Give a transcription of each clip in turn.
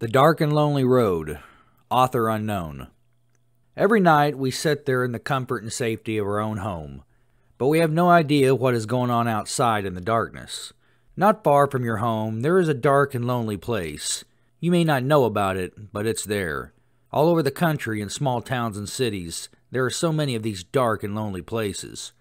The Dark and Lonely Road, author unknown. Every night we sit there in the comfort and safety of our own home, but we have no idea what is going on outside in the darkness. Not far from your home, there is a dark and lonely place. You may not know about it, but it's there. All over the country, in small towns and cities, there are so many of these dark and lonely places.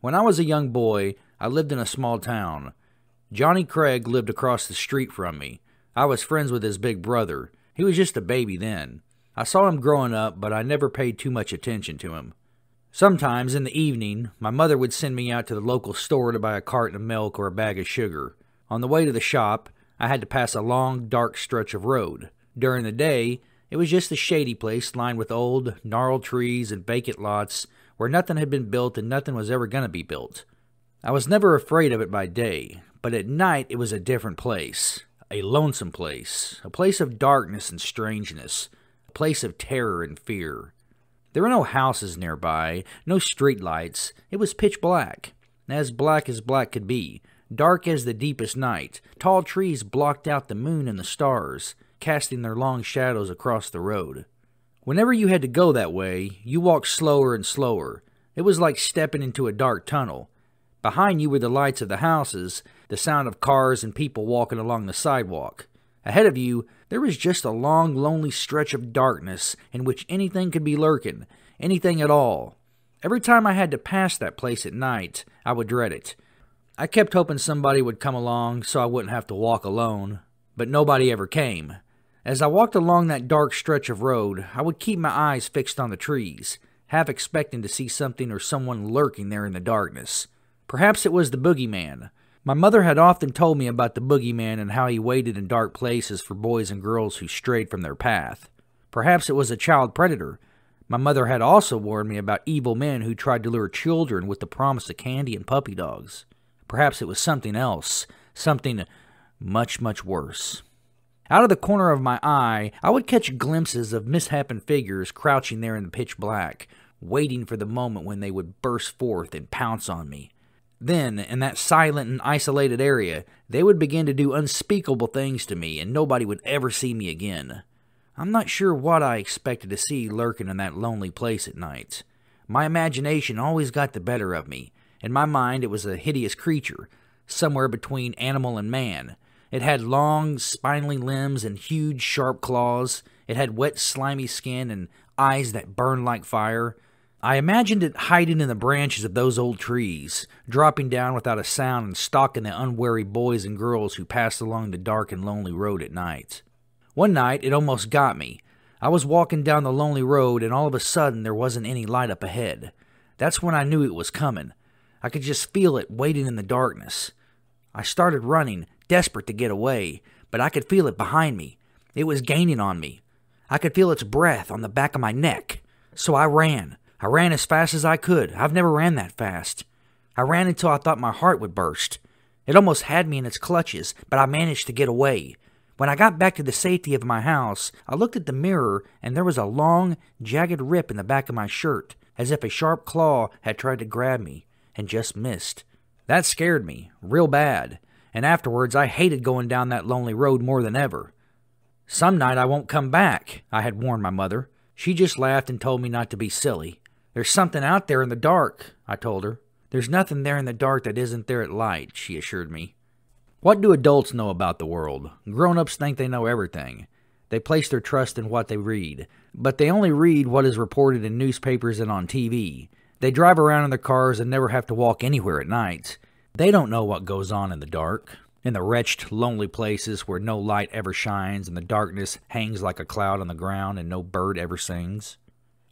When I was a young boy, I lived in a small town. Johnny Craig lived across the street from me. I was friends with his big brother. He was just a baby then. I saw him growing up, but I never paid too much attention to him. Sometimes, in the evening, my mother would send me out to the local store to buy a carton of milk or a bag of sugar. On the way to the shop, I had to pass a long, dark stretch of road. During the day, it was just a shady place lined with old, gnarled trees and vacant lots where nothing had been built and nothing was ever going to be built. I was never afraid of it by day, but at night it was a different place. A lonesome place. A place of darkness and strangeness. A place of terror and fear. There were no houses nearby, no streetlights. It was pitch black, as black could be, dark as the deepest night. Tall trees blocked out the moon and the stars, casting their long shadows across the road. Whenever you had to go that way, you walked slower and slower. It was like stepping into a dark tunnel. Behind you were the lights of the houses, the sound of cars and people walking along the sidewalk. Ahead of you, there was just a long, lonely stretch of darkness in which anything could be lurking, anything at all. Every time I had to pass that place at night, I would dread it. I kept hoping somebody would come along so I wouldn't have to walk alone, but nobody ever came. As I walked along that dark stretch of road, I would keep my eyes fixed on the trees, half expecting to see something or someone lurking there in the darkness. Perhaps it was the boogeyman. My mother had often told me about the boogeyman and how he waited in dark places for boys and girls who strayed from their path. Perhaps it was a child predator. My mother had also warned me about evil men who tried to lure children with the promise of candy and puppy dogs. Perhaps it was something else, something much, much worse. Out of the corner of my eye, I would catch glimpses of misshapen figures crouching there in the pitch black, waiting for the moment when they would burst forth and pounce on me. Then, in that silent and isolated area, they would begin to do unspeakable things to me, and nobody would ever see me again. I'm not sure what I expected to see lurking in that lonely place at night. My imagination always got the better of me. In my mind, it was a hideous creature, somewhere between animal and man. It had long, spindly limbs and huge, sharp claws. It had wet, slimy skin and eyes that burned like fire. I imagined it hiding in the branches of those old trees, dropping down without a sound and stalking the unwary boys and girls who passed along the dark and lonely road at night. One night, it almost got me. I was walking down the lonely road and all of a sudden there wasn't any light up ahead. That's when I knew it was coming. I could just feel it waiting in the darkness. I started running, desperate to get away, but I could feel it behind me. It was gaining on me. I could feel its breath on the back of my neck. So I ran. I ran as fast as I could. I've never ran that fast. I ran until I thought my heart would burst. It almost had me in its clutches, but I managed to get away. When I got back to the safety of my house, I looked at the mirror and there was a long, jagged rip in the back of my shirt, as if a sharp claw had tried to grab me and just missed. That scared me, real bad, and afterwards I hated going down that lonely road more than ever. "Some night I won't come back," I had warned my mother. She just laughed and told me not to be silly. "There's something out there in the dark," I told her. "There's nothing there in the dark that isn't there at light," she assured me. What do adults know about the world? Grown-ups think they know everything. They place their trust in what they read, but they only read what is reported in newspapers and on TV. They drive around in their cars and never have to walk anywhere at night. They don't know what goes on in the dark, in the wretched, lonely places where no light ever shines and the darkness hangs like a cloud on the ground and no bird ever sings.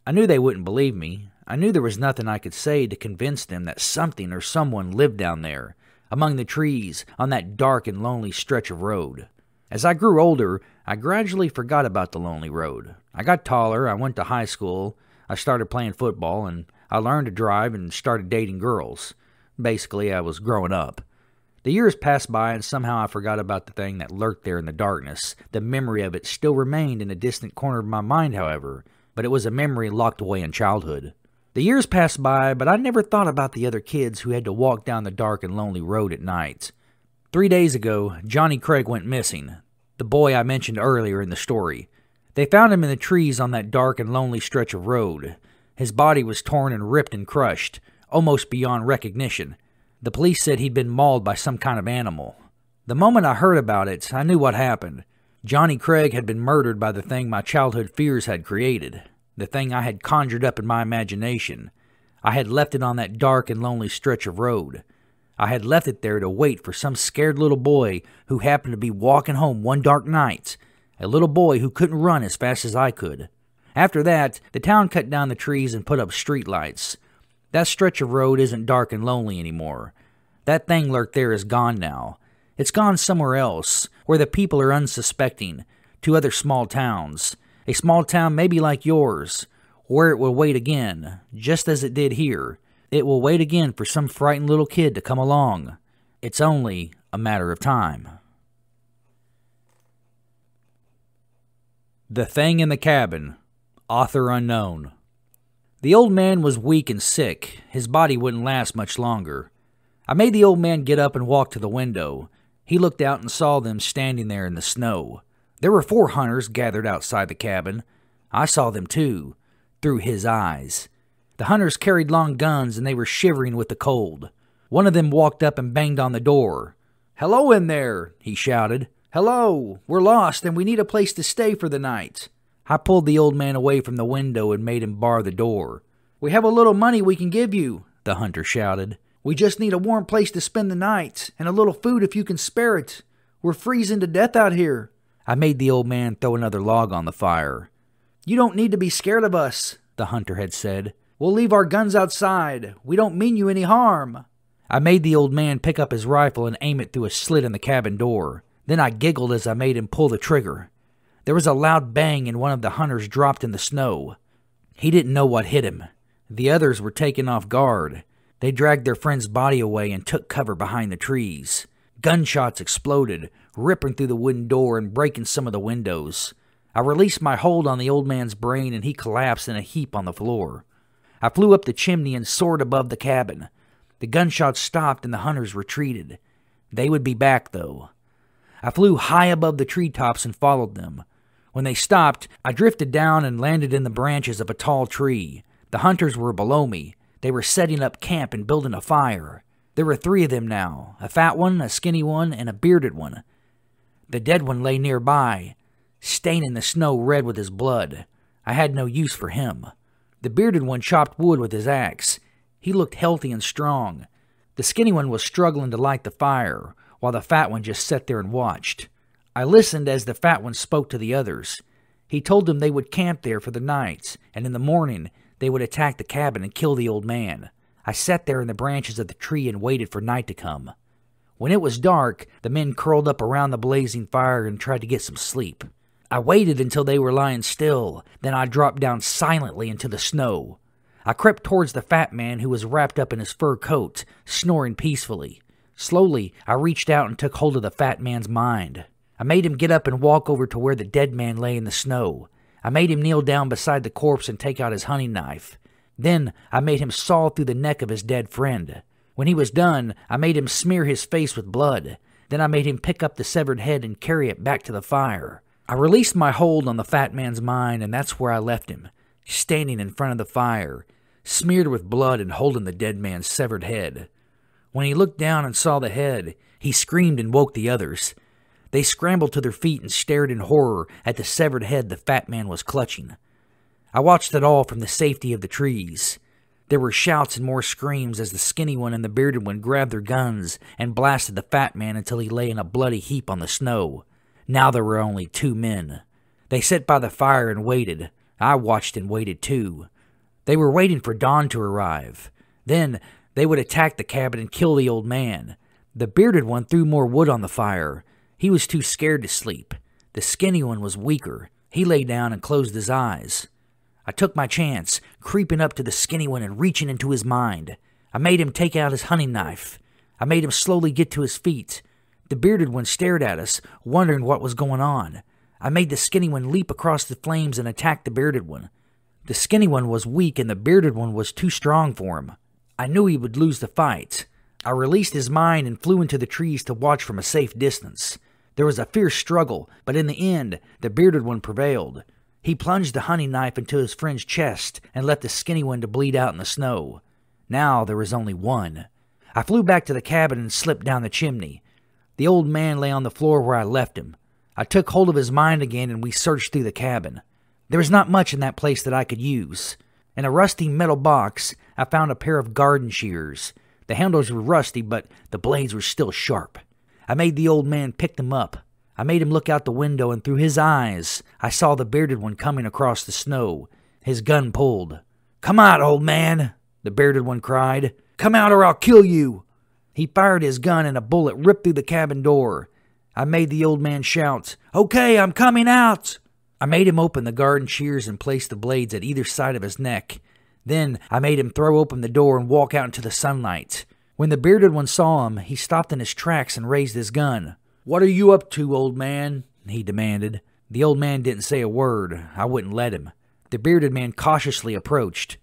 I knew they wouldn't believe me. I knew there was nothing I could say to convince them that something or someone lived down there, among the trees, on that dark and lonely stretch of road. As I grew older, I gradually forgot about the lonely road. I got taller, I went to high school, I started playing football, and I learned to drive and started dating girls. Basically, I was growing up. The years passed by, and somehow I forgot about the thing that lurked there in the darkness. The memory of it still remained in a distant corner of my mind, however, but it was a memory locked away in childhood. The years passed by, but I never thought about the other kids who had to walk down the dark and lonely road at night. 3 days ago, Johnny Craig went missing. the boy I mentioned earlier in the story. They found him in the trees on that dark and lonely stretch of road. His body was torn and ripped and crushed, almost beyond recognition. The police said he'd been mauled by some kind of animal. The moment I heard about it, I knew what happened. Johnny Craig had been murdered by the thing my childhood fears had created, the thing I had conjured up in my imagination. I had left it on that dark and lonely stretch of road. I had left it there to wait for some scared little boy who happened to be walking home one dark night, a little boy who couldn't run as fast as I could. After that, the town cut down the trees and put up streetlights. That stretch of road isn't dark and lonely anymore. That thing lurked there is gone now. It's gone somewhere else, where the people are unsuspecting, to other small towns. A small town maybe like yours, where it will wait again, just as it did here. It will wait again for some frightened little kid to come along. It's only a matter of time. The Thing in the Cabin, author unknown. The old man was weak and sick. His body wouldn't last much longer. I made the old man get up and walk to the window. He looked out and saw them standing there in the snow. There were 4 hunters gathered outside the cabin. I saw them too, through his eyes. The hunters carried long guns and they were shivering with the cold. One of them walked up and banged on the door. "Hello in there," he shouted. "Hello, we're lost and we need a place to stay for the night." I pulled the old man away from the window and made him bar the door. "We have a little money we can give you," the hunter shouted. "We just need a warm place to spend the night, and a little food if you can spare it. We're freezing to death out here." I made the old man throw another log on the fire. "You don't need to be scared of us," the hunter had said. "We'll leave our guns outside. We don't mean you any harm." I made the old man pick up his rifle and aim it through a slit in the cabin door. Then I giggled as I made him pull the trigger. There was a loud bang and one of the hunters dropped in the snow. He didn't know what hit him. The others were taken off guard. They dragged their friend's body away and took cover behind the trees. Gunshots exploded, ripping through the wooden door and breaking some of the windows. I released my hold on the old man's brain and he collapsed in a heap on the floor. I flew up the chimney and soared above the cabin. The gunshots stopped and the hunters retreated. They would be back, though. I flew high above the treetops and followed them. When they stopped, I drifted down and landed in the branches of a tall tree. The hunters were below me. They were setting up camp and building a fire. There were 3 of them now, a fat one, a skinny one, and a bearded one. The dead one lay nearby, staining the snow red with his blood. I had no use for him. The bearded one chopped wood with his axe. He looked healthy and strong. The skinny one was struggling to light the fire, while the fat one just sat there and watched. I listened as the fat one spoke to the others. He told them they would camp there for the night, and in the morning they would attack the cabin and kill the old man. I sat there in the branches of the tree and waited for night to come. When it was dark, the men curled up around the blazing fire and tried to get some sleep. I waited until they were lying still, then I dropped down silently into the snow. I crept towards the fat man who was wrapped up in his fur coat, snoring peacefully. Slowly, I reached out and took hold of the fat man's mind. I made him get up and walk over to where the dead man lay in the snow. I made him kneel down beside the corpse and take out his hunting knife. Then I made him saw through the neck of his dead friend. When he was done, I made him smear his face with blood. Then I made him pick up the severed head and carry it back to the fire. I released my hold on the fat man's mind, and that's where I left him, standing in front of the fire, smeared with blood and holding the dead man's severed head. When he looked down and saw the head, he screamed and woke the others. They scrambled to their feet and stared in horror at the severed head the fat man was clutching. I watched it all from the safety of the trees. There were shouts and more screams as the skinny one and the bearded one grabbed their guns and blasted the fat man until he lay in a bloody heap on the snow. Now there were only 2 men. They sat by the fire and waited. I watched and waited too. They were waiting for dawn to arrive. Then they would attack the cabin and kill the old man. The bearded one threw more wood on the fire. He was too scared to sleep. The skinny one was weaker. He lay down and closed his eyes. I took my chance, creeping up to the skinny one and reaching into his mind. I made him take out his hunting knife. I made him slowly get to his feet. The bearded one stared at us, wondering what was going on. I made the skinny one leap across the flames and attack the bearded one. The skinny one was weak and the bearded one was too strong for him. I knew he would lose the fight. I released his mind and flew into the trees to watch from a safe distance. There was a fierce struggle, but in the end, the bearded one prevailed. He plunged the hunting knife into his friend's chest and left the skinny one to bleed out in the snow. Now there was only one. I flew back to the cabin and slipped down the chimney. The old man lay on the floor where I left him. I took hold of his mind again and we searched through the cabin. There was not much in that place that I could use. In a rusty metal box, I found a pair of garden shears. The handles were rusty, but the blades were still sharp. I made the old man pick them up. I made him look out the window, and through his eyes, I saw the bearded one coming across the snow, his gun pulled. "Come out, old man," the bearded one cried. "Come out or I'll kill you." He fired his gun and a bullet ripped through the cabin door. I made the old man shout, "Okay, I'm coming out." I made him open the garden shears and place the blades at either side of his neck. Then I made him throw open the door and walk out into the sunlight. When the bearded one saw him, he stopped in his tracks and raised his gun. "What are you up to, old man?" he demanded. The old man didn't say a word. I wouldn't let him. The bearded man cautiously approached.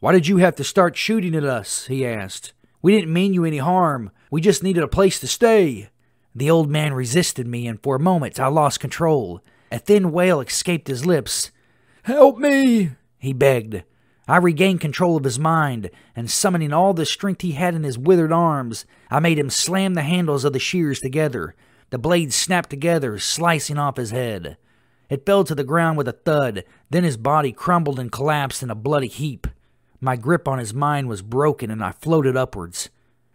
"Why did you have to start shooting at us?" he asked. "We didn't mean you any harm. We just needed a place to stay." The old man resisted me, and for a moment I lost control. A thin wail escaped his lips. "Help me!" he begged. I regained control of his mind, and summoning all the strength he had in his withered arms, I made him slam the handles of the shears together. The blades snapped together, slicing off his head. It fell to the ground with a thud, then his body crumbled and collapsed in a bloody heap. My grip on his mind was broken, and I floated upwards.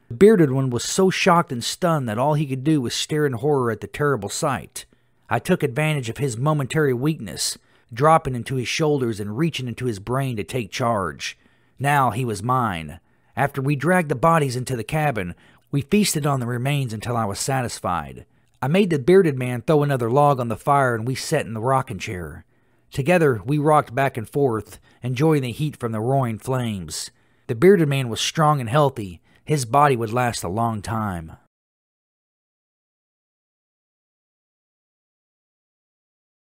The bearded one was so shocked and stunned that all he could do was stare in horror at the terrible sight. I took advantage of his momentary weakness, dropping into his shoulders and reaching into his brain to take charge. Now he was mine. After we dragged the bodies into the cabin, we feasted on the remains until I was satisfied. I made the bearded man throw another log on the fire and we sat in the rocking chair. Together we rocked back and forth, enjoying the heat from the roaring flames. The bearded man was strong and healthy. His body would last a long time.